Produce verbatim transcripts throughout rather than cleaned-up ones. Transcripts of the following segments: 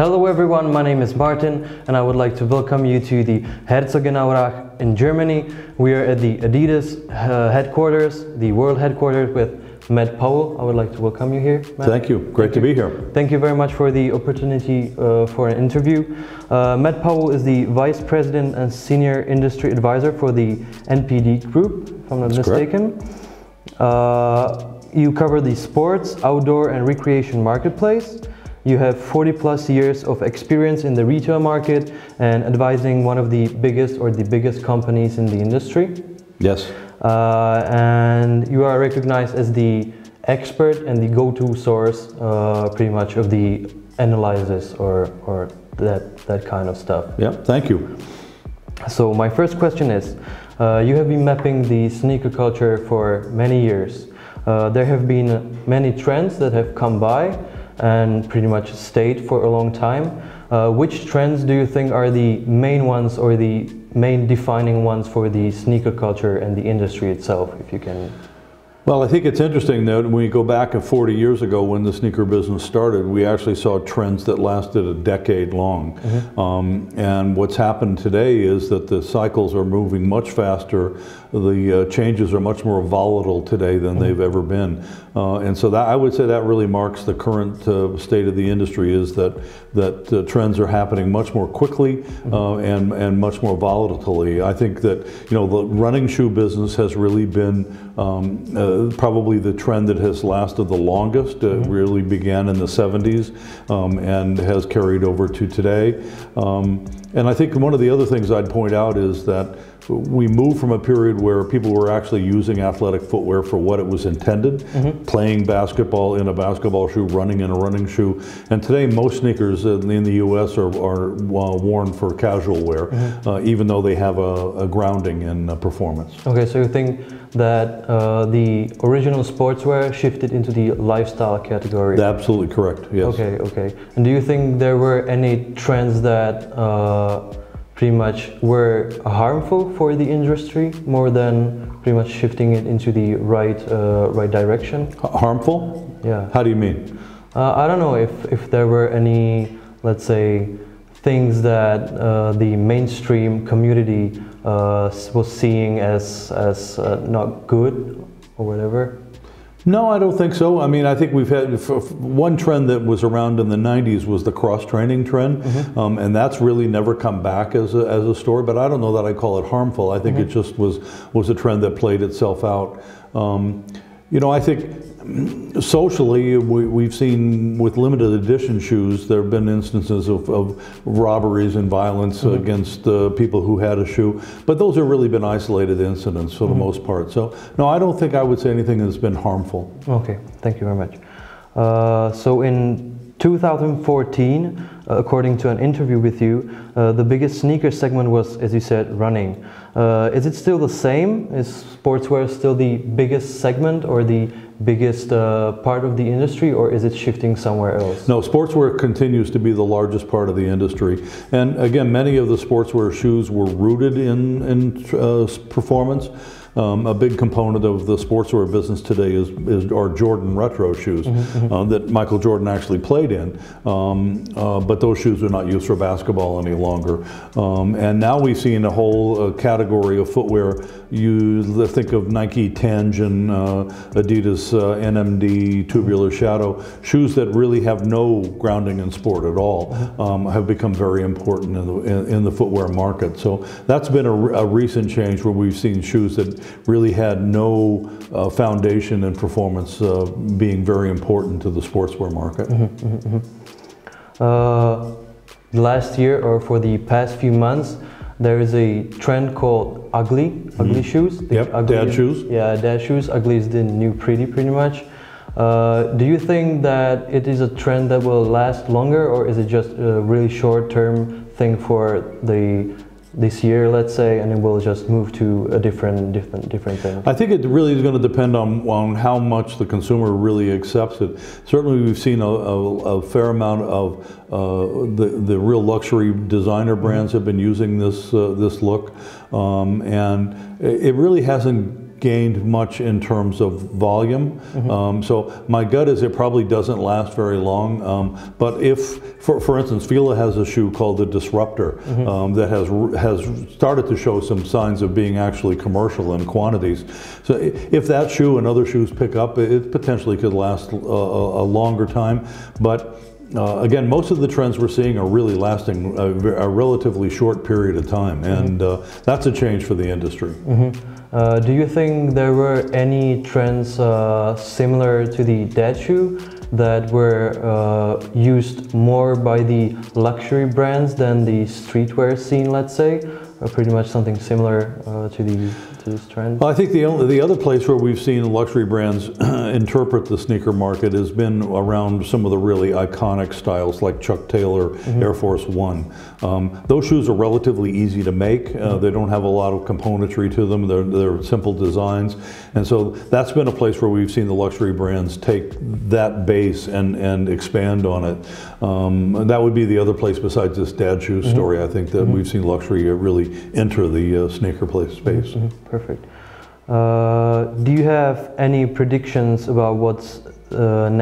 Hello everyone, my name is Martin and I would like to welcome you to the Herzogenaurach in Germany. We are at the Adidas uh, headquarters, the world headquarters with Matt Powell. I would like to welcome you here, Matt. Thank you, great Thank to you. be here. Thank you very much for the opportunity uh, for an interview. Uh, Matt Powell is the Vice President and Senior Industry Advisor for the N P D Group, if I'm not That's mistaken. Uh, you cover the sports, outdoor and recreation marketplace. You have forty plus years of experience in the retail market and advising one of the biggest or the biggest companies in the industry. Yes. Uh, and you are recognized as the expert and the go-to source uh, pretty much of the analysis or, or that, that kind of stuff. Yeah, thank you. So my first question is, uh, you have been mapping the sneaker culture for many years. Uh, there have been many trends that have come by and pretty much stayed for a long time. Uh, which trends do you think are the main ones or the main defining ones for the sneaker culture and the industry itself, if you can? Well, I think it's interesting that when we go back forty years ago when the sneaker business started, we actually saw trends that lasted a decade long. Mm-hmm. um, and what's happened today is that the cycles are moving much faster. The uh, changes are much more volatile today than mm-hmm. they've ever been. Uh, and so that, I would say that really marks the current uh, state of the industry, is that that uh, trends are happening much more quickly mm-hmm. uh, and, and much more volatilely. I think that, you know, the running shoe business has really been um, uh, probably the trend that has lasted the longest. It mm-hmm. really began in the seventies um, and has carried over to today. Um, and I think one of the other things I'd point out is that we moved from a period where people were actually using athletic footwear for what it was intended, mm-hmm. playing basketball in a basketball shoe, running in a running shoe. And today most sneakers in the U S are, are worn for casual wear, mm-hmm. uh, even though they have a, a grounding in uh, performance. Okay, so you think that uh, the original sportswear shifted into the lifestyle category? Absolutely correct, yes. Okay, okay. And do you think there were any trends that uh, pretty much were harmful for the industry more than pretty much shifting it into the right, uh, right direction? H harmful? Yeah. How do you mean? Uh, I don't know if, if there were any, let's say, things that uh, the mainstream community uh, was seeing as, as uh, not good or whatever. No, I don't think so. I mean, I think we've had f one trend that was around in the nineties was the cross-training trend, mm-hmm. um, and that's really never come back as a, as a story, but I don't know that I call it harmful. I think mm-hmm. it just was, was a trend that played itself out. Um, you know, I think socially, we, we've seen with limited edition shoes, there have been instances of, of robberies and violence mm-hmm. against uh, people who had a shoe, but those have really been isolated incidents for mm-hmm. the most part. So, no, I don't think I would say anything that's been harmful. Okay, thank you very much. Uh, so in two thousand fourteen, uh, according to an interview with you, uh, the biggest sneaker segment was, as you said, running. Uh, is it still the same? Is sportswear still the biggest segment or the biggest uh, part of the industry, or is it shifting somewhere else? No, sportswear continues to be the largest part of the industry. And again, many of the sportswear shoes were rooted in, in uh, performance. Um, a big component of the sportswear business today is, is our Jordan retro shoes mm-hmm. uh, that Michael Jordan actually played in, um, uh, but those shoes are not used for basketball any longer. Um, and now we've seen a whole uh, category of footwear. You think of Nike Tangen, uh, Adidas uh, N M D, Tubular Shadow, shoes that really have no grounding in sport at all um, have become very important in the, in, in the footwear market. So that's been a, a recent change where we've seen shoes that really had no uh, foundation in performance uh, being very important to the sportswear market. Mm-hmm, mm-hmm, mm-hmm. Uh, last year, or for the past few months, there is a trend called ugly, mm-hmm. ugly shoes. The yep, ugly, dad shoes. Yeah, dad shoes. Ugly is the new pretty, pretty much. Uh, do you think that it is a trend that will last longer, or is it just a really short-term thing for the this year, let's say, and it will just move to a different, different, different thing? I think it really is going to depend on, on how much the consumer really accepts it. Certainly, we've seen a, a, a fair amount of uh, the the real luxury designer brands have been using this uh, this look, um, and it really hasn't gained much in terms of volume. Mm-hmm. um, so my gut is it probably doesn't last very long. Um, but if, for, for instance, Fila has a shoe called the Disruptor, mm-hmm. um, that has has started to show some signs of being actually commercial in quantities. So if that shoe and other shoes pick up, it potentially could last a, a longer time. But Uh, again, most of the trends we're seeing are really lasting a, a relatively short period of time, and uh, that's a change for the industry. Mm-hmm. uh, do you think there were any trends uh, similar to the dad shoe that were uh, used more by the luxury brands than the streetwear scene, let's say? Or pretty much something similar uh, to the to this trend? Well, I think the only, the other place where we've seen luxury brands interpret the sneaker market has been around some of the really iconic styles like Chuck Taylor, mm-hmm. Air Force One. Um, those shoes are relatively easy to make. Uh, mm-hmm. They don't have a lot of componentry to them. They're, they're simple designs, and so that's been a place where we've seen the luxury brands take that base and and expand on it. Um, and that would be the other place besides this dad shoe mm-hmm. story. I think that mm-hmm. we've seen luxury really enter the uh, sneaker play space. Mm-hmm. Perfect. Uh, do you have any predictions about what's uh,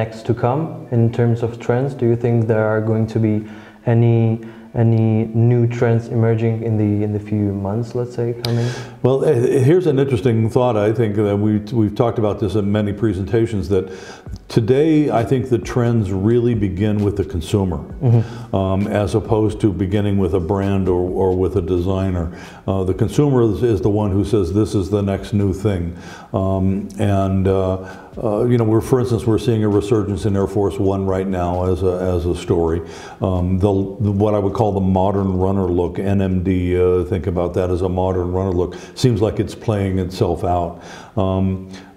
next to come in terms of trends? Do you think there are going to be any any new trends emerging in the in the few months, let's say, coming? Well, here's an interesting thought. I think that we we've talked about this in many presentations, that today I think the trends really begin with the consumer, mm-hmm. um, as opposed to beginning with a brand or, or with a designer. Uh, the consumer is, is the one who says this is the next new thing, um, and uh, Uh, you know, we're, for instance, we're seeing a resurgence in Air Force One right now as a, as a story. Um, the, the, what I would call the modern runner look, N M D, uh, think about that as a modern runner look, seems like it's playing itself out. Um,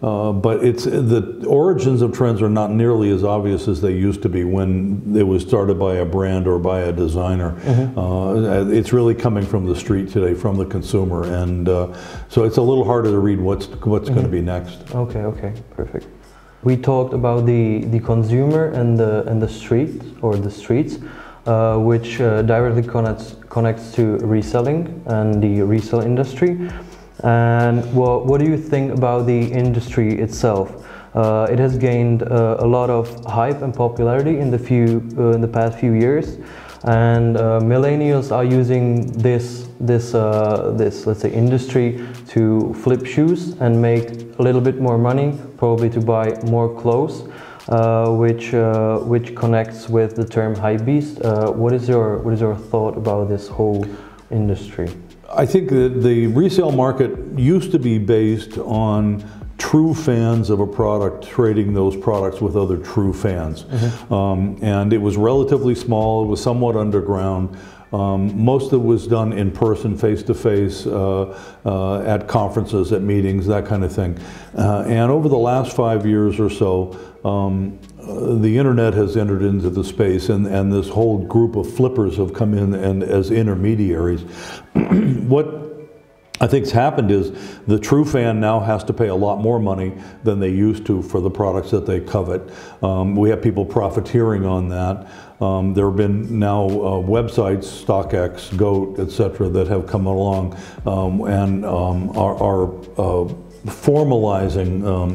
uh, but it's, the origins of trends are not nearly as obvious as they used to be when it was started by a brand or by a designer. Mm-hmm. uh, it's really coming from the street today, from the consumer, and uh, so it's a little harder to read what's, what's mm-hmm. going to be next. Okay, okay, perfect. We talked about the, the consumer and the and the street or the streets, uh, which uh, directly connects connects to reselling and the resale industry. And what what do you think about the industry itself? Uh, it has gained uh, a lot of hype and popularity in the few uh, in the past few years, and uh, millennials are using this this uh, this let's say industry to flip shoes and make a little bit more money, probably to buy more clothes, uh, which uh, which connects with the term hypebeast. Uh, what is your what is your thought about this whole industry? I think that the resale market used to be based on true fans of a product trading those products with other true fans, mm-hmm. um, and it was relatively small. It was somewhat underground. Um, most of it was done in person, face to face, uh, uh, at conferences, at meetings, that kind of thing. Uh, and over the last five years or so, um, uh, the internet has entered into the space, and, and this whole group of flippers have come in and as intermediaries. What I think's happened is the true fan now has to pay a lot more money than they used to for the products that they covet. Um, we have people profiteering on that. Um, there have been now uh, websites, StockX, GOAT, et cetera, that have come along um, and um, are, are uh, formalizing um,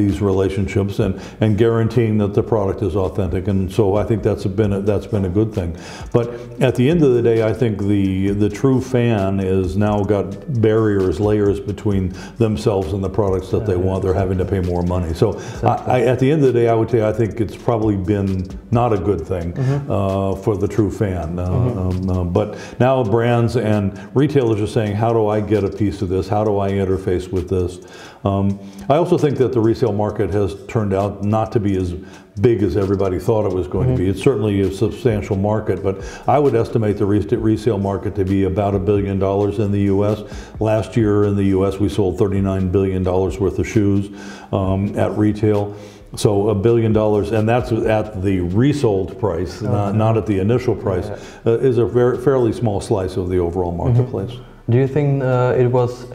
these relationships and and guaranteeing that the product is authentic. And so I think that's been a, that's been a good thing. But at the end of the day, I think the the true fan is now got barriers, layers between themselves and the products that yeah, they want. They're having to pay more money. So exactly. I, I, at the end of the day, I would say I think it's probably been not a good thing, mm-hmm. uh, for the true fan. Uh, mm-hmm. um, uh, but now brands and retailers are saying, how do I get a piece of this? How do I interface with this? Um, I also think that the resale market has turned out not to be as big as everybody thought it was going mm-hmm. to be. It's certainly a substantial market, but I would estimate the resale market to be about a billion dollars in the U S. Last year in the U S we sold thirty-nine billion dollars worth of shoes um, at retail. So a billion dollars, and that's at the resold price, okay. not, not at the initial price, yeah. uh, is a very, fairly small slice of the overall marketplace. Mm-hmm. Do you think uh, it was uh,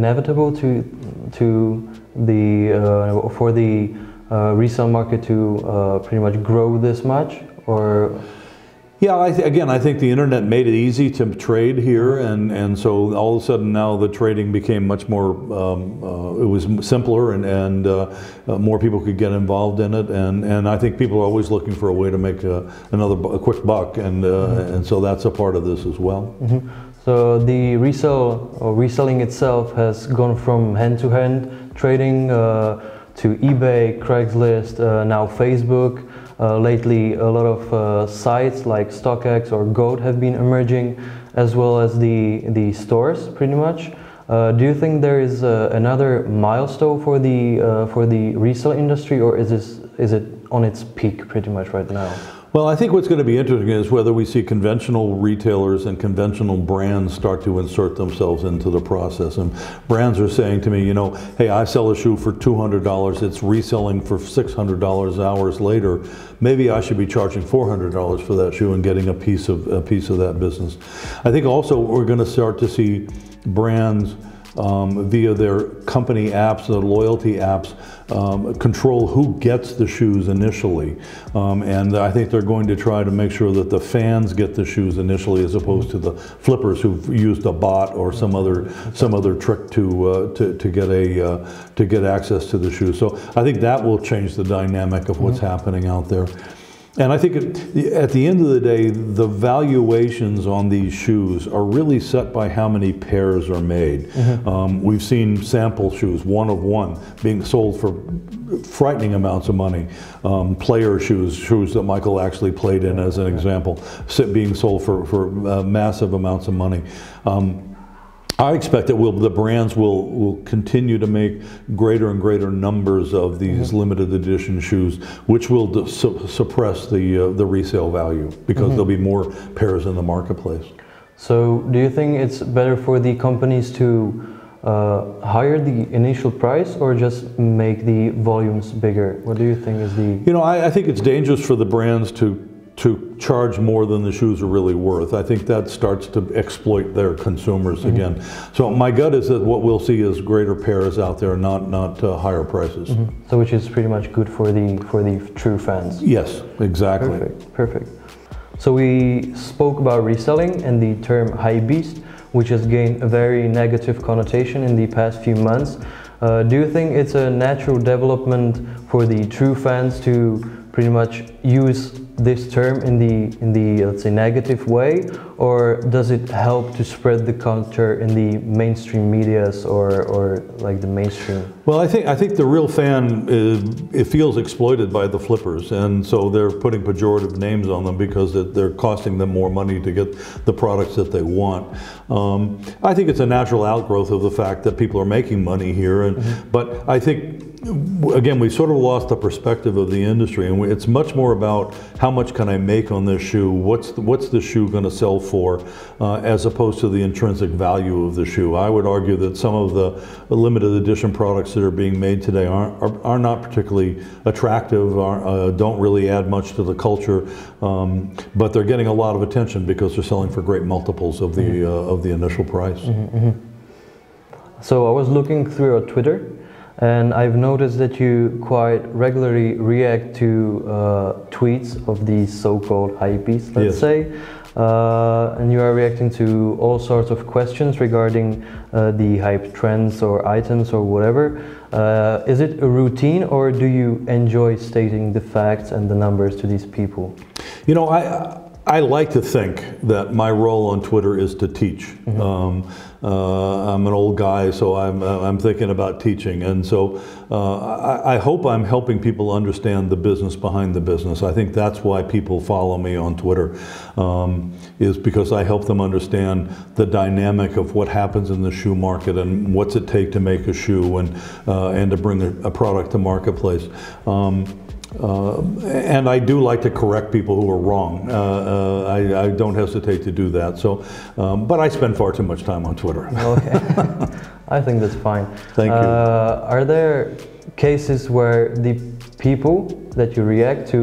inevitable to to the uh, for the uh, resale market to uh, pretty much grow this much, or? Yeah, I th again, I think the internet made it easy to trade here, and, and so all of a sudden now the trading became much more, um, uh, it was simpler, and, and uh, uh, more people could get involved in it, and, and I think people are always looking for a way to make a, another bu a quick buck, and, uh, mm-hmm. and so that's a part of this as well. Mm-hmm. So the resale, or reselling itself, has gone from hand-to-hand trading uh, to eBay, Craigslist, uh, now Facebook. Uh, lately, a lot of uh, sites like StockX or GOAT have been emerging, as well as the, the stores, pretty much. Uh, do you think there is uh, another milestone for the, uh, for the resale industry, or is, this, is it on its peak pretty much right now? Well, I think what's going to be interesting is whether we see conventional retailers and conventional brands start to insert themselves into the process. And brands are saying to me, you know, hey, I sell a shoe for two hundred dollars, it's reselling for six hundred dollars hours later. Maybe I should be charging four hundred dollars for that shoe and getting a piece of, a piece of that business. I think also we're going to start to see brands Um, via their company apps, their loyalty apps, um, control who gets the shoes initially. Um, and I think they're going to try to make sure that the fans get the shoes initially, as opposed to the flippers who've used a bot or some other some other trick to uh, to, to get a uh, to get access to the shoes. So I think that will change the dynamic of what's mm-hmm. happening out there. And I think it, at the end of the day, the valuations on these shoes are really set by how many pairs are made. Mm-hmm. um, we've seen sample shoes, one of one, being sold for frightening amounts of money. Um, player shoes, shoes that Michael actually played in as an example, being sold for, for uh, massive amounts of money. Um, I expect that we'll, the brands will, will continue to make greater and greater numbers of these mm-hmm. limited edition shoes, which will su suppress the, uh, the resale value, because mm-hmm. there'll be more pairs in the marketplace. So do you think it's better for the companies to Uh, higher the initial price, or just make the volumes bigger? What do you think is the... You know, I, I think it's dangerous for the brands to to charge more than the shoes are really worth. I think that starts to exploit their consumers mm-hmm. again. So my gut is that what we'll see is greater pairs out there, not not uh, higher prices. Mm-hmm. So which is pretty much good for the for the true fans. Yes, exactly. Perfect. Perfect. So we spoke about reselling and the term high beast, which has gained a very negative connotation in the past few months. Uh, do you think it's a natural development for the true fans to pretty much use this term in the, in the, let's say, negative way, or does it help to spread the culture in the mainstream medias, or, or like the mainstream? Well, I think, I think the real fan, is, it feels exploited by the flippers, and so they're putting pejorative names on them because it, they're costing them more money to get the products that they want. Um, I think it's a natural outgrowth of the fact that people are making money here, and, mm-hmm. but I think, again, we sort of lost the perspective of the industry, and it's much more about how much can I make on this shoe, what's the, what's the shoe going to sell for, uh, as opposed to the intrinsic value of the shoe. I would argue that some of the limited edition products that are being made today aren't, are, are not particularly attractive, are, uh, don't really add much to the culture, um, but they're getting a lot of attention because they're selling for great multiples of the, mm-hmm. uh, of the initial price. Mm-hmm, mm-hmm. So I was looking through your Twitter, and I've noticed that you quite regularly react to uh, tweets of these so-called hypebeasts, let's yes. say. Uh, and you are reacting to all sorts of questions regarding uh, the hype trends or items or whatever. Uh, is it a routine, or do you enjoy stating the facts and the numbers to these people? You know, I, I like to think that my role on Twitter is to teach. Mm-hmm. um, Uh, I'm an old guy, so I'm, I'm thinking about teaching, and so uh, I, I hope I'm helping people understand the business behind the business. I think that's why people follow me on Twitter, um, is because I help them understand the dynamic of what happens in the shoe market, and what's it take to make a shoe, and, uh, and to bring a, a product to marketplace. Um, Uh, and I do like to correct people who are wrong. Uh, uh, I, I don't hesitate to do that. So, um, but I spend far too much time on Twitter. Okay, I think that's fine. Thank uh, you. Are there cases where the people that you react to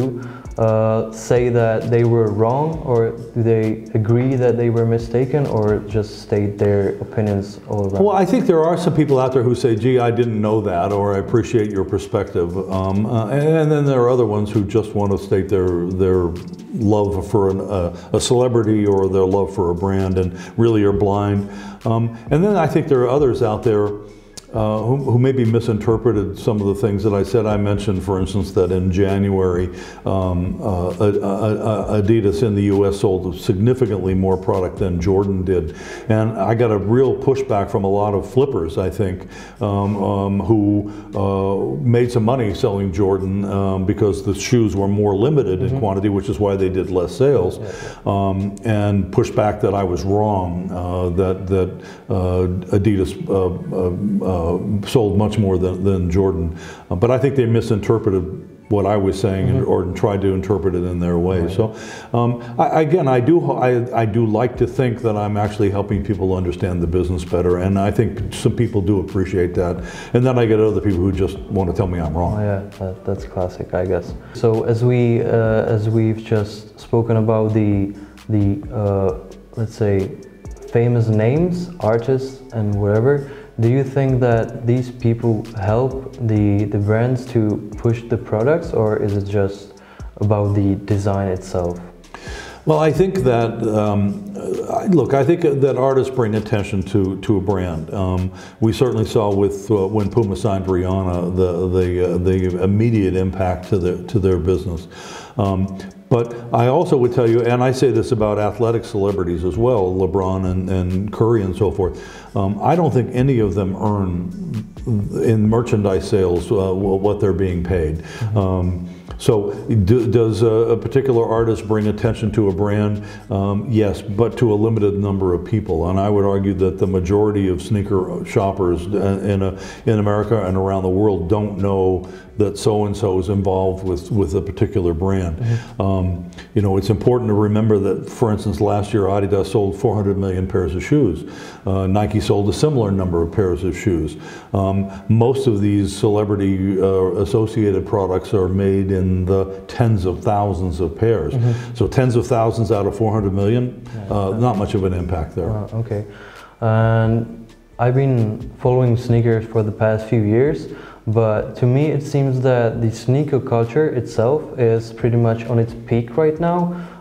uh, say that they were wrong, or do they agree that they were mistaken, or just state their opinions all around? Well, I think there are some people out there who say, gee, I didn't know that, or I appreciate your perspective. Um, uh, and, and then there are other ones who just want to state their, their love for an, uh, a celebrity or their love for a brand and really are blind. Um, and then I think there are others out there Uh, who, who maybe misinterpreted some of the things that I said. I mentioned, for instance, that in January, um, uh, Adidas in the U S sold significantly more product than Jordan did. And I got a real pushback from a lot of flippers, I think, um, um, who uh, made some money selling Jordan um, because the shoes were more limited mm-hmm. in quantity, which is why they did less sales, um, and pushed back that I was wrong, uh, that, that uh, Adidas uh, uh, Uh, sold much more than, than Jordan. Uh, but I think they misinterpreted what I was saying mm-hmm. and, or tried to interpret it in their way. Right. So um, I, again, I do, I, I do like to think that I'm actually helping people understand the business better, and I think some people do appreciate that. And then I get other people who just want to tell me I'm wrong. Oh, yeah, that, that's classic, I guess. So as, we, uh, as we've just spoken about the, the uh, let's say, famous names, artists, and whatever, do you think that these people help the, the brands to push the products, or is it just about the design itself? Well, I think that, um, look, I think that artists bring attention to, to a brand. Um, we certainly saw with, uh, when Puma signed Rihanna, the, the, uh, the immediate impact to, the, to their business. Um, But I also would tell you, and I say this about athletic celebrities as well, LeBron and, and Curry and so forth, um, I don't think any of them earn in merchandise sales uh, what they're being paid. Mm-hmm. um, So do, does a, a particular artist bring attention to a brand? Um, yes, but to a limited number of people. And I would argue that the majority of sneaker shoppers in, a, in America and around the world don't know that so-and-so is involved with, with a particular brand. Mm-hmm. um, you know, it's important to remember that, for instance, last year Adidas sold four hundred million pairs of shoes. Uh, Nike sold a similar number of pairs of shoes. Um, most of these celebrity uh, associated products are made in the tens of thousands of pairs. Mm-hmm. So tens of thousands out of four hundred million, uh, not much of an impact there. Uh, okay. And I've been following sneakers for the past few years, but to me it seems that the sneaker culture itself is pretty much on its peak right now.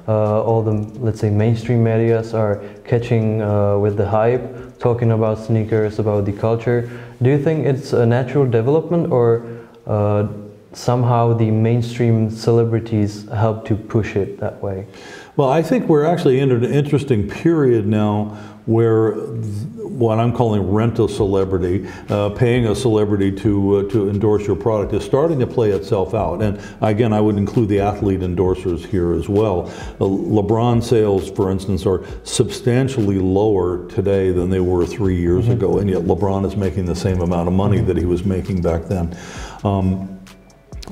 Uh, all the, let's say, mainstream medias are catching uh, with the hype, talking about sneakers, about the culture. Do you think it's a natural development, or uh, somehow the mainstream celebrities help to push it that way? Well, I think we're actually in an interesting period now where what I'm calling rent a celebrity, uh, paying a celebrity to uh, to endorse your product, is starting to play itself out. And again, I would include the athlete endorsers here as well. Uh, LeBron sales, for instance, are substantially lower today than they were three years mm-hmm. ago, and yet LeBron is making the same amount of money mm-hmm. that he was making back then. Um,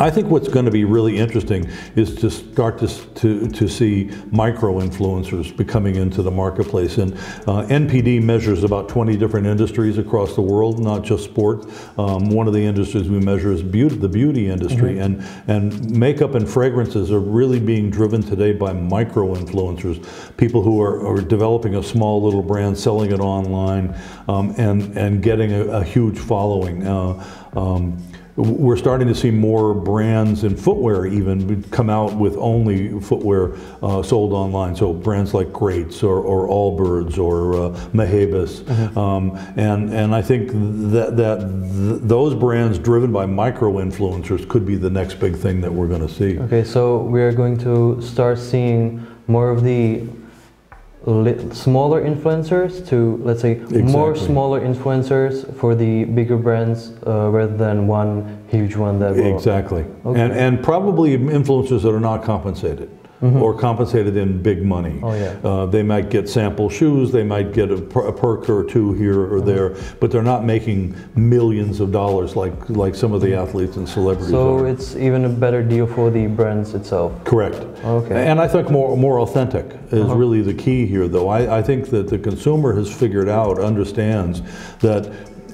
I think what's going to be really interesting is to start to, to, to see micro-influencers becoming into the marketplace. And uh, N P D measures about twenty different industries across the world, not just sport. Um, one of the industries we measure is beauty, the beauty industry. Mm-hmm. and, and makeup and fragrances are really being driven today by micro-influencers, people who are, are developing a small little brand, selling it online, um, and, and getting a, a huge following. Uh, um, We're starting to see more brands in footwear even come out with only footwear uh, sold online. So brands like Greats or, or Allbirds or uh, Mahabas. Mm-hmm. um, and, and I think that, that th those brands driven by micro-influencers could be the next big thing that we're going to see. Okay, so we're going to start seeing more of the smaller influencers to, let's say, exactly. more smaller influencers for the bigger brands uh, rather than one huge one that will... Exactly. Okay. And, and probably influencers that are not compensated. Mm-hmm. Or compensated in big money. Oh, yeah. uh, they might get sample shoes, they might get a, per a perk or two here or mm-hmm. there, but they're not making millions of dollars like, like some of the athletes and celebrities So are. It's even a better deal for the brands itself? Correct. Okay. And I think more, more authentic is uh-huh. really the key here, though. I, I think that the consumer has figured out, understands that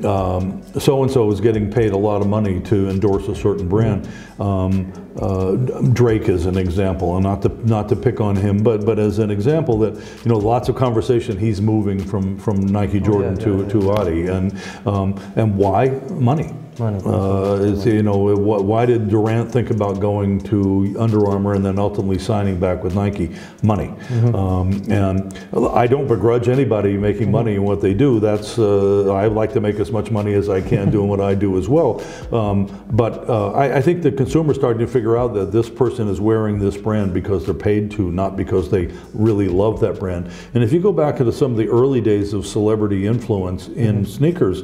um, so-and-so is getting paid a lot of money to endorse a certain brand. Um, uh, Drake is an example, and not to not to pick on him, but but as an example that, you know, lots of conversation, he's moving from from Nike Jordan oh, yeah, yeah, to yeah. to Adi, and um, and why money? Uh, is, you know, why did Durant think about going to Under Armour and then ultimately signing back with Nike? Money. Mm-hmm. um, and I don't begrudge anybody making money in what they do. That's uh, I like to make as much money as I can doing what I do as well. Um, but uh, I, I think the consumer's starting to figure out that this person is wearing this brand because they're paid to, not because they really love that brand. And if you go back to some of the early days of celebrity influence in mm-hmm. sneakers,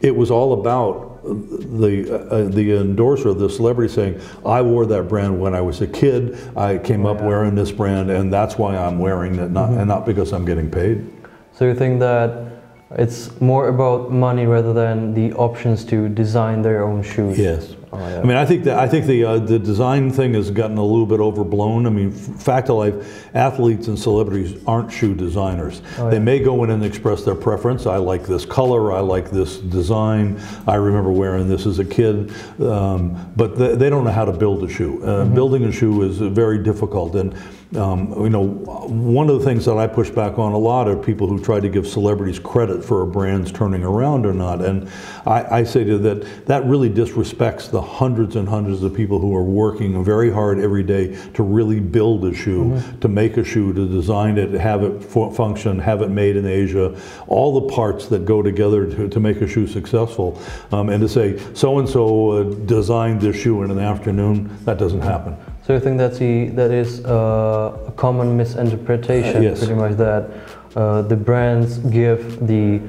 it was all about the uh, the endorser, the celebrity saying, I wore that brand when I was a kid, I came up yeah. wearing this brand, and that's why I'm wearing it, not, mm-hmm. and not because I'm getting paid. So you think that it's more about money rather than the options to design their own shoes? Yes. Oh, yeah. I mean, I think that I think the uh, the design thing has gotten a little bit overblown. I mean, fact of life, athletes and celebrities aren't shoe designers. Oh, yeah. They may go in and express their preference. I like this color. I like this design. I remember wearing this as a kid. Um, but they, they don't know how to build a shoe. Uh, mm-hmm. Building a shoe is very difficult. And um, you know, one of the things that I push back on a lot are people who try to give celebrities credit for a brand's turning around or not. And I, I say to that, that really disrespects the hundreds and hundreds of people who are working very hard every day to really build a shoe, mm-hmm. to make a shoe, to design it, have it function, have it made in Asia, all the parts that go together to, to make a shoe successful. Um, and to say, so-and-so uh, designed this shoe in an afternoon, that doesn't happen. So you think that's the, that is uh, a common misinterpretation, uh, yes. pretty much, that uh, the brands give the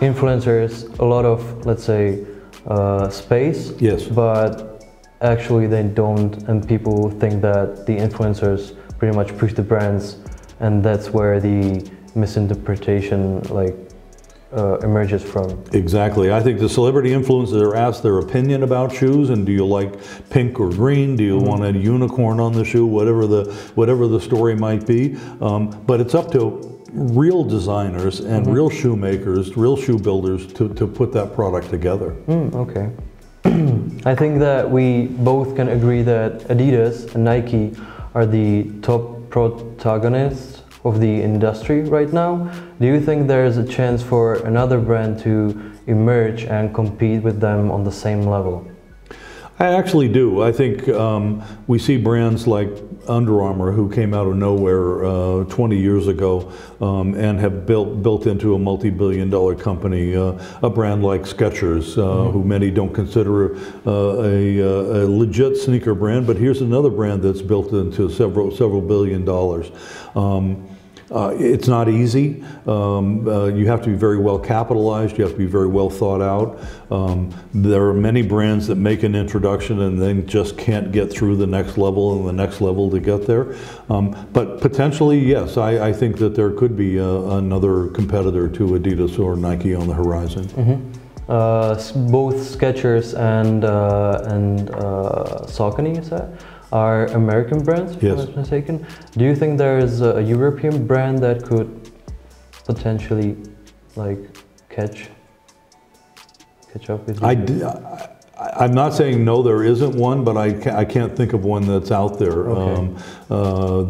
influencers a lot of, let's say, Uh, space, yes, but actually they don't, and people think that the influencers pretty much push the brands, and that's where the misinterpretation like Uh, emerges from. Exactly. I think the celebrity influencers are asked their opinion about shoes, and do you like pink or green? Do you mm-hmm. want a unicorn on the shoe? Whatever the whatever the story might be. Um, but it's up to real designers and mm-hmm. real shoemakers, real shoe builders to, to put that product together. Mm, okay. I think that we both can agree that Adidas and Nike are the top protagonists of the industry right now. Do you think there is a chance for another brand to emerge and compete with them on the same level? I actually do. I think um, we see brands like Under Armour, who came out of nowhere uh, twenty years ago um, and have built built into a multi-billion dollar company. Uh, a brand like Skechers, uh, mm-hmm. who many don't consider uh, a, a legit sneaker brand, but here's another brand that's built into several several billion dollars. Um, Uh, it's not easy. Um, uh, you have to be very well capitalized. You have to be very well thought out. Um, there are many brands that make an introduction and then just can't get through the next level and the next level to get there. Um, but potentially, yes, I, I think that there could be uh, another competitor to Adidas or Nike on the horizon. Mm-hmm. uh, both Skechers and uh, and uh, Saucony, is that? Are American brands, if yes. I'm not mistaken. Do you think there is a European brand that could potentially, like, catch catch up with you? I d I'm not saying no, there isn't one, but I ca I can't think of one that's out there okay. um, uh,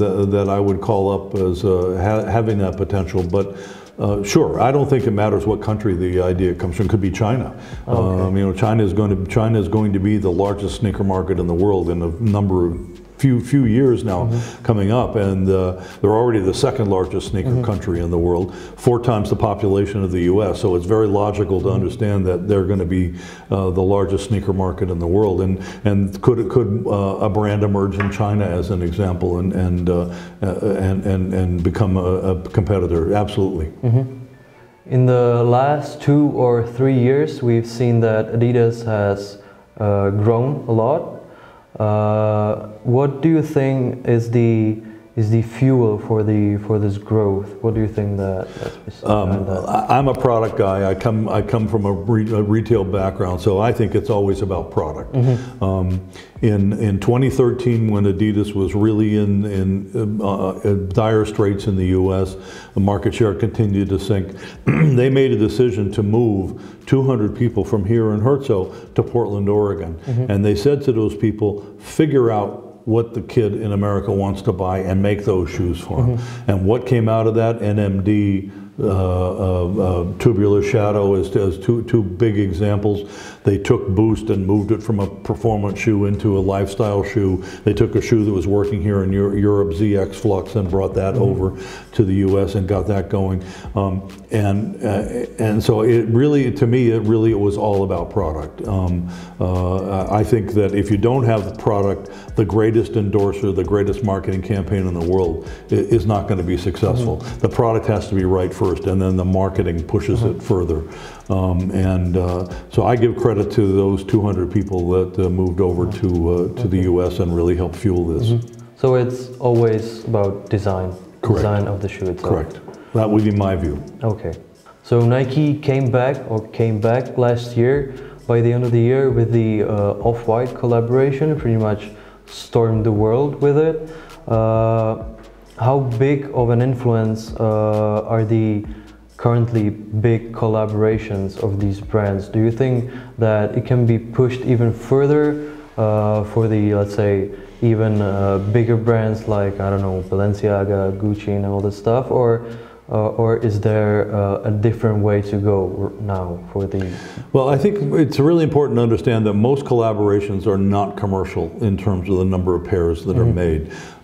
that that I would call up as uh, ha having that potential, but. Uh, sure, I don't think it matters what country the idea comes from. It could be China. Okay. Um, you know, China is going to China is going to be the largest sneaker market in the world in a number of few few years now, mm-hmm. coming up, and uh, they're already the second largest sneaker mm-hmm. country in the world, four times the population of the U S. So it's very logical to mm-hmm. understand that they're going to be uh, the largest sneaker market in the world. And and could could uh, a brand emerge in China as an example and and uh, and, and and become a, a competitor? Absolutely. Mm-hmm. In the last two or three years, we've seen that Adidas has uh, grown a lot. Uh, what do you think is the is the fuel for the for this growth? What do you think that? That's um, that? I'm a product guy. I come I come from a, re, a retail background, so I think it's always about product. Mm-hmm. um, in in twenty thirteen, when Adidas was really in in, uh, in dire straits in the U S, the market share continued to sink. They made a decision to move two hundred people from here in Herzo to Portland, Oregon, mm-hmm. and they said to those people, figure out what the kid in America wants to buy and make those shoes for him. Mm-hmm. And what came out of that? N M D, uh, uh, uh, Tubular Shadow is, is two, two big examples. They took Boost and moved it from a performance shoe into a lifestyle shoe. They took a shoe that was working here in Euro Europe, Z X Flux, and brought that mm-hmm. over to the U S and got that going. Um, and uh, and so it really, to me, it really it was all about product. Um, uh, I think that if you don't have the product, the greatest endorser, the greatest marketing campaign in the world is not going to be successful. Mm-hmm. The product has to be right first, and then the marketing pushes mm-hmm. it further. Um, and uh, so I give credit Credit to those two hundred people that uh, moved over to uh, to the U S and really helped fuel this. Mm-hmm. So it's always about design, Correct. design of the shoe itself. Correct. That would be my view. Okay. So Nike came back or came back last year by the end of the year with the uh, Off-White collaboration, pretty much stormed the world with it. Uh, how big of an influence uh, are the currently big collaborations of these brands? Do you think that it can be pushed even further uh, for the, let's say, even uh, bigger brands like, I don't know, Balenciaga, Gucci and all this stuff? Or Uh, or is there uh, a different way to go now for the? Well, I think it's really important to understand that most collaborations are not commercial in terms of the number of pairs that mm-hmm. are made.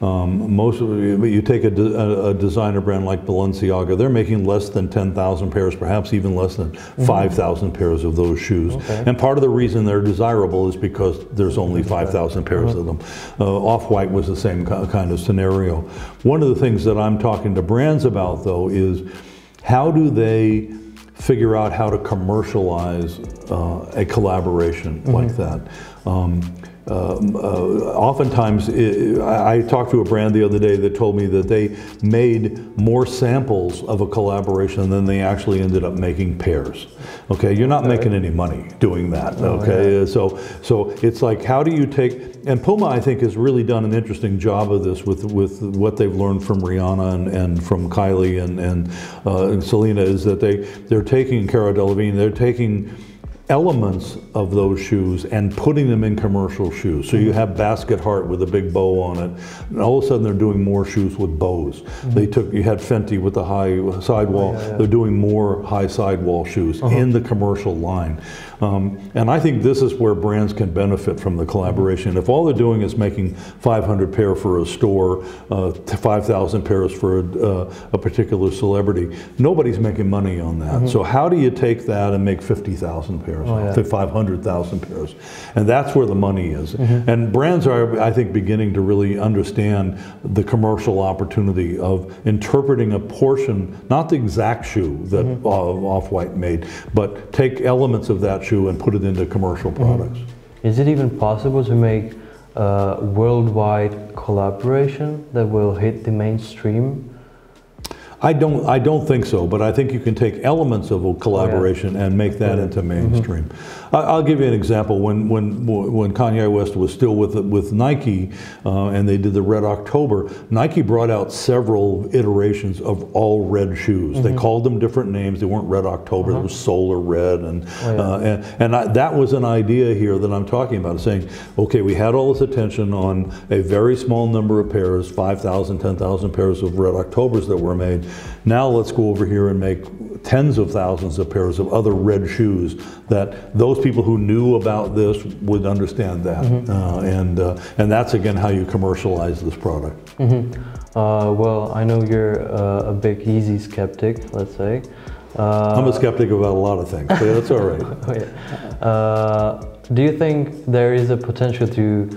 Um, most of you, you take a, de a designer brand like Balenciaga, they're making less than ten thousand pairs, perhaps even less than mm-hmm. five thousand pairs of those shoes. Okay. And part of the reason they're desirable is because there's only five thousand pairs mm-hmm. of them. Uh, Off-White was the same kind of scenario. One of the things that I'm talking to brands about, though, is how do they figure out how to commercialize uh, a collaboration mm-hmm. like that? Um, uh, uh, oftentimes, it, I, I talked to a brand the other day that told me that they made more samples of a collaboration than they actually ended up making pairs. Okay, you're not making any money doing that. Okay, oh, yeah. so so it's like, how do you take? And Puma, I think, has really done an interesting job of this with, with what they've learned from Rihanna and, and from Kylie and, and, uh, and Selena, is that they, they're taking Cara Delevingne, they're taking elements of those shoes and putting them in commercial shoes. So you have basket heart with a big bow on it, and all of a sudden they're doing more shoes with bows. Mm-hmm. They took, you had Fenty with the high sidewall, yeah, yeah. they're doing more high sidewall shoes uh-huh. in the commercial line. Um, and I think this is where brands can benefit from the collaboration. If all they're doing is making five hundred pair for a store, uh, five thousand pairs for a, uh, a particular celebrity, nobody's making money on that. Mm-hmm. So how do you take that and make fifty thousand pairs? Oh, yeah. To five hundred thousand pairs, and that's where the money is. Mm-hmm. And brands are, I think, beginning to really understand the commercial opportunity of interpreting a portion, not the exact shoe that mm-hmm. Off-White made, but take elements of that shoe and put it into commercial products. Mm-hmm. Is it even possible to make a worldwide collaboration that will hit the mainstream? I don't, I don't think so, but I think you can take elements of a collaboration oh, yeah. and make that into mainstream. Mm-hmm. I, I'll give you an example. When, when, when Kanye West was still with, with Nike uh, and they did the Red October, Nike brought out several iterations of all red shoes. Mm-hmm. They called them different names. They weren't Red October, uh-huh. they were Solar Red. And, oh, yeah. uh, and, and I, that was an idea here that I'm talking about, saying, okay, we had all this attention on a very small number of pairs, five thousand, ten thousand pairs of Red Octobers that were made. Now let's go over here and make tens of thousands of pairs of other red shoes that those people who knew about this would understand that. Mm-hmm. uh, and, uh, and that's, again, how you commercialize this product. Mm-hmm. uh, well, I know you're uh, a big Yeezy skeptic, let's say. Uh, I'm a skeptic about a lot of things, but that's all right. oh, yeah. uh, do you think there is a potential to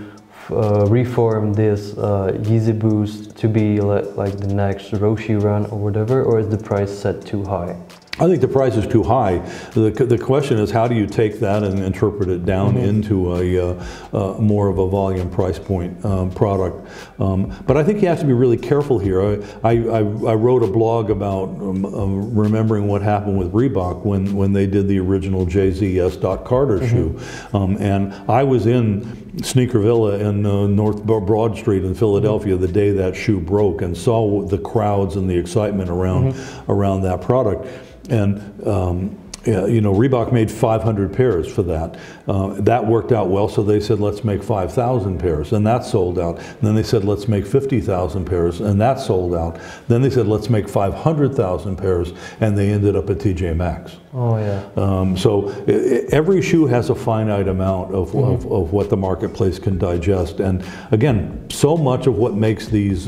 Uh, reform this uh, Yeezy Boost to be le like the next Roshi run or whatever, or is the price set too high? I think the price is too high. The, the question is, how do you take that and interpret it down mm-hmm. into a uh, uh, more of a volume price point um, product? Um, but I think you have to be really careful here. I, I, I wrote a blog about um, um, remembering what happened with Reebok when, when they did the original Jay-Z S. Doc Carter mm-hmm. shoe. Um, and I was in Sneaker Villa in uh, North Broad Street in Philadelphia the day that shoe broke, and saw the crowds and the excitement around, mm-hmm. around that product. And um, yeah, you know, Reebok made five hundred pairs for that. Uh, that worked out well, so they said, let's make five thousand pairs, and that sold out. And then they said, let's make fifty thousand pairs, and that sold out. Then they said, let's make five hundred thousand pairs, and they ended up at T J Maxx. Oh, yeah. Um, so it, it, every shoe has a finite amount of, mm-hmm. of, of what the marketplace can digest. And again, so much of what makes these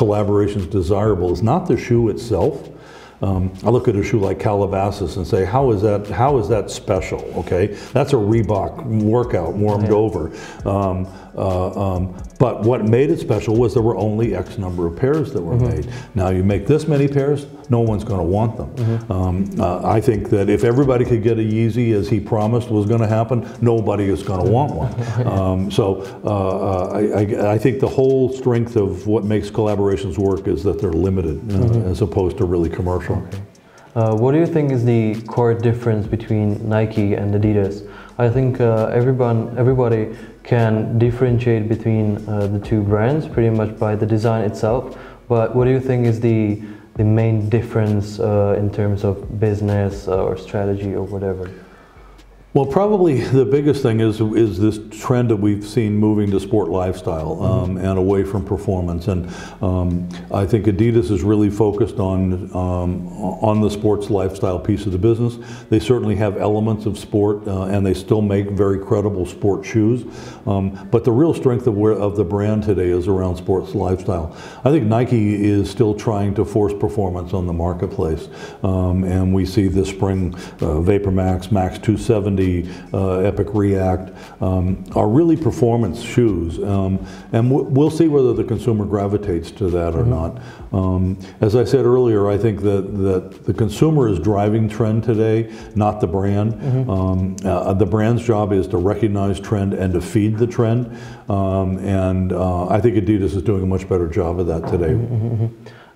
collaborations desirable is not the shoe itself. Um, I look at a shoe like Calabasas and say, how is that? How is that special? Okay, that's a Reebok workout warmed yeah. over. Um, uh, um, but what made it special was there were only X number of pairs that were mm-hmm. made. Now you make this many pairs, no one's going to want them. Mm-hmm. um, uh, I think that if everybody could get a Yeezy as he promised was going to happen, nobody is going to want one. Um, so uh, I, I, I think the whole strength of what makes collaborations work is that they're limited uh, mm-hmm. as opposed to really commercial. Okay. Uh, what do you think is the core difference between Nike and Adidas? I think uh, everyone, everybody can differentiate between uh, the two brands pretty much by the design itself, but what do you think is the, the main difference uh, in terms of business uh, or strategy or whatever? Well, probably the biggest thing is is this trend that we've seen moving to sport lifestyle um, mm-hmm. and away from performance. And um, I think Adidas is really focused on um, on the sports lifestyle piece of the business. They certainly have elements of sport, uh, and they still make very credible sport shoes. Um, but the real strength of where of the brand today is around sports lifestyle. I think Nike is still trying to force performance on the marketplace, um, and we see this spring uh, VaporMax, Max two seventy. Uh, Epic React um, are really performance shoes, um, and we'll see whether the consumer gravitates to that or mm-hmm. not. Um, as I said earlier, I think that, that the consumer is driving trend today, not the brand. Mm-hmm. um, uh, the brand's job is to recognize trend and to feed the trend, um, and uh, I think Adidas is doing a much better job of that today. Mm-hmm.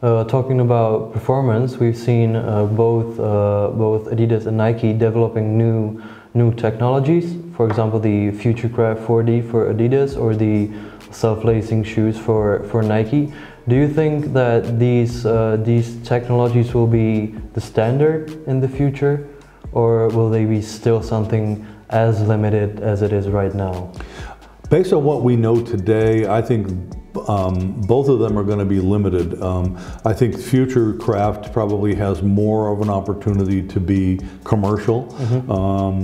Uh, talking about performance, we've seen uh, both uh, both Adidas and Nike developing new new technologies, for example the Futurecraft four D for Adidas or the self-lacing shoes for, for Nike. Do you think that these, uh, these technologies will be the standard in the future, or will they be still something as limited as it is right now? Based on what we know today, I think Um, both of them are going to be limited. Um, I think Futurecraft probably has more of an opportunity to be commercial. Mm-hmm. um,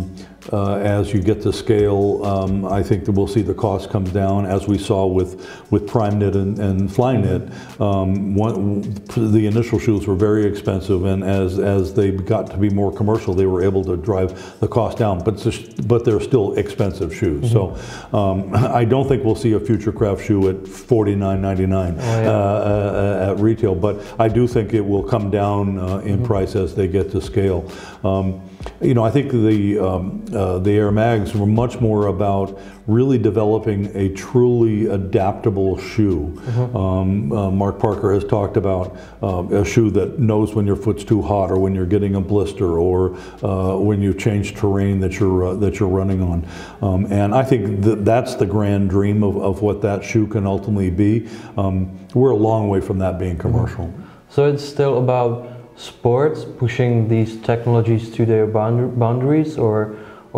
Uh, as you get to scale, um, I think that we'll see the cost come down, as we saw with with PrimeKnit and, and Flyknit. Um, one, the initial shoes were very expensive, and as as they got to be more commercial, they were able to drive the cost down. But just, but they're still expensive shoes. Mm-hmm. So um, I don't think we'll see a Futurecraft shoe at forty-nine ninety-nine oh, yeah. uh, uh, at retail. But I do think it will come down uh, in mm-hmm. price as they get to scale. Um, you know, I think the um, Uh, the Air Mags were much more about really developing a truly adaptable shoe. Mm-hmm. um, uh, Mark Parker has talked about uh, a shoe that knows when your foot's too hot, or when you're getting a blister, or uh, when you change terrain that you're uh, that you're running on. Um, and I think that that's the grand dream of, of what that shoe can ultimately be. Um, we're a long way from that being commercial. Mm-hmm. So it's still about sports pushing these technologies to their bound boundaries, or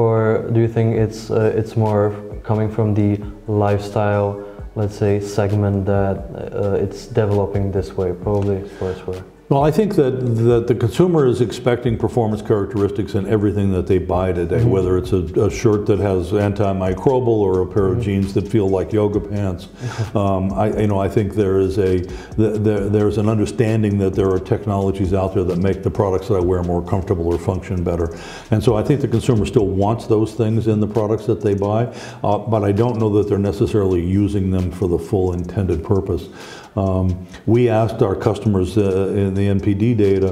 Or do you think it's uh, it's more coming from the lifestyle, let's say, segment that uh, it's developing this way, probably sportswear? Well, I think that, that the consumer is expecting performance characteristics in everything that they buy today, mm-hmm. whether it's a, a shirt that has antimicrobial or a pair of mm-hmm. jeans that feel like yoga pants. um, I, you know, I think there is a there, there's an understanding that there are technologies out there that make the products that I wear more comfortable or function better. And so I think the consumer still wants those things in the products that they buy, uh, but I don't know that they're necessarily using them for the full intended purpose. Um, we asked our customers uh, in the N P D data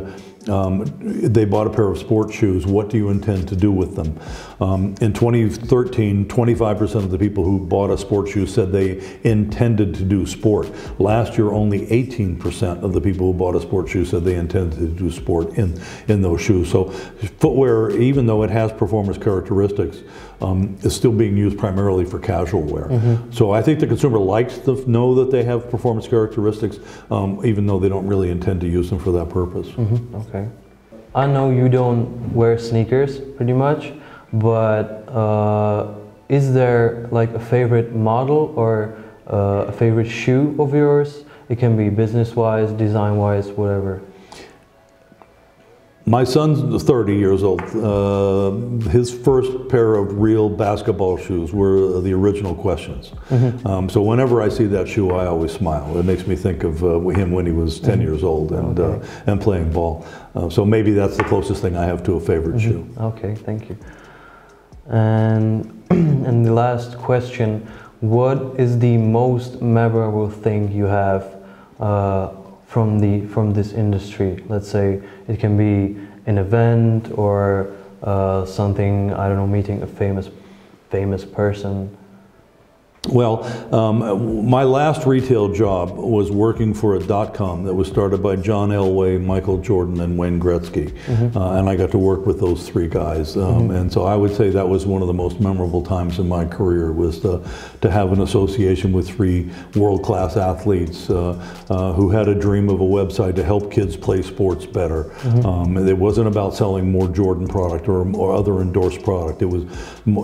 Um, they bought a pair of sports shoes. What do you intend to do with them? Um, in twenty thirteen, twenty-five percent of the people who bought a sports shoe said they intended to do sport. Last year, only eighteen percent of the people who bought a sports shoe said they intended to do sport in, in those shoes. So footwear, even though it has performance characteristics, um, is still being used primarily for casual wear. Mm-hmm. So I think the consumer likes to know that they have performance characteristics, um, even though they don't really intend to use them for that purpose. Mm-hmm. Okay. I know you don't wear sneakers pretty much, but uh, is there like a favorite model or uh, a favorite shoe of yours? It can be business-wise, design-wise, whatever. My son's thirty years old. Uh, his first pair of real basketball shoes were the original Questions. Mm-hmm. um, so whenever I see that shoe, I always smile. It makes me think of uh, him when he was ten mm-hmm. years old and okay. uh, and playing ball. Uh, so maybe that's the closest thing I have to a favorite mm-hmm. shoe. Okay, thank you. And and the last question: what is the most memorable thing you have Uh, from the from this industry? Let's say it can be an event or uh, something, I don't know, meeting a famous famous person. Well, um, my last retail job was working for a dot-com that was started by John Elway, Michael Jordan, and Wayne Gretzky. Mm-hmm. uh, and I got to work with those three guys. Um, mm-hmm. And so I would say that was one of the most memorable times in my career, was to, to have an association with three world-class athletes uh, uh, who had a dream of a website to help kids play sports better. Mm-hmm. um, and it wasn't about selling more Jordan product or, or other endorsed product. It was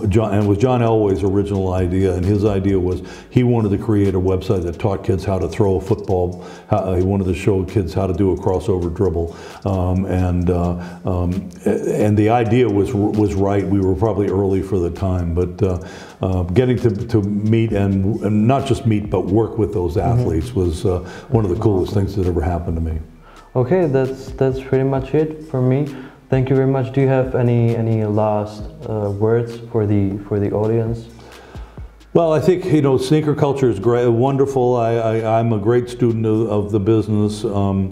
John, and it was John Elway's original idea, and his idea was he wanted to create a website that taught kids how to throw a football. How, he wanted to show kids how to do a crossover dribble, um, and uh, um, and the idea was was right. We were probably early for the time, but uh, uh, getting to, to meet and, and not just meet but work with those athletes mm-hmm. was uh, one of the coolest things that ever happened to me. Okay, that's that's pretty much it for me. Thank you very much. Do you have any any last uh, words for the for the audience? Well, I think, you know, sneaker culture is great, wonderful. I, I, I'm a great student of, of the business. Um,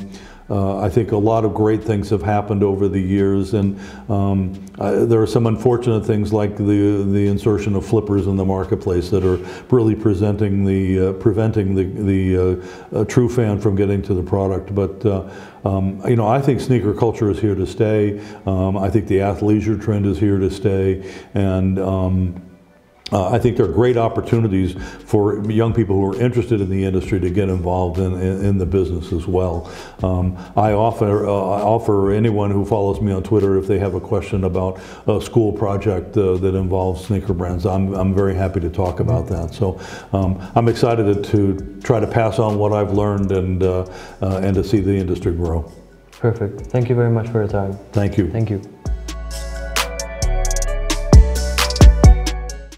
uh, I think a lot of great things have happened over the years, and um, I, there are some unfortunate things like the the insertion of flippers in the marketplace that are really presenting the uh, preventing the the uh, uh, true fan from getting to the product. But uh, Um, you know, I think sneaker culture is here to stay. Um, I think the athleisure trend is here to stay, and um, uh, I think there are great opportunities for young people who are interested in the industry to get involved in, in, in the business as well. Um, I offer uh, I offer anyone who follows me on Twitter, if they have a question about a school project uh, that involves sneaker brands, I'm, I'm very happy to talk about that. So um, I'm excited to try to pass on what I've learned and, uh, uh, and to see the industry grow. Perfect. Thank you very much for your time. Thank you. Thank you.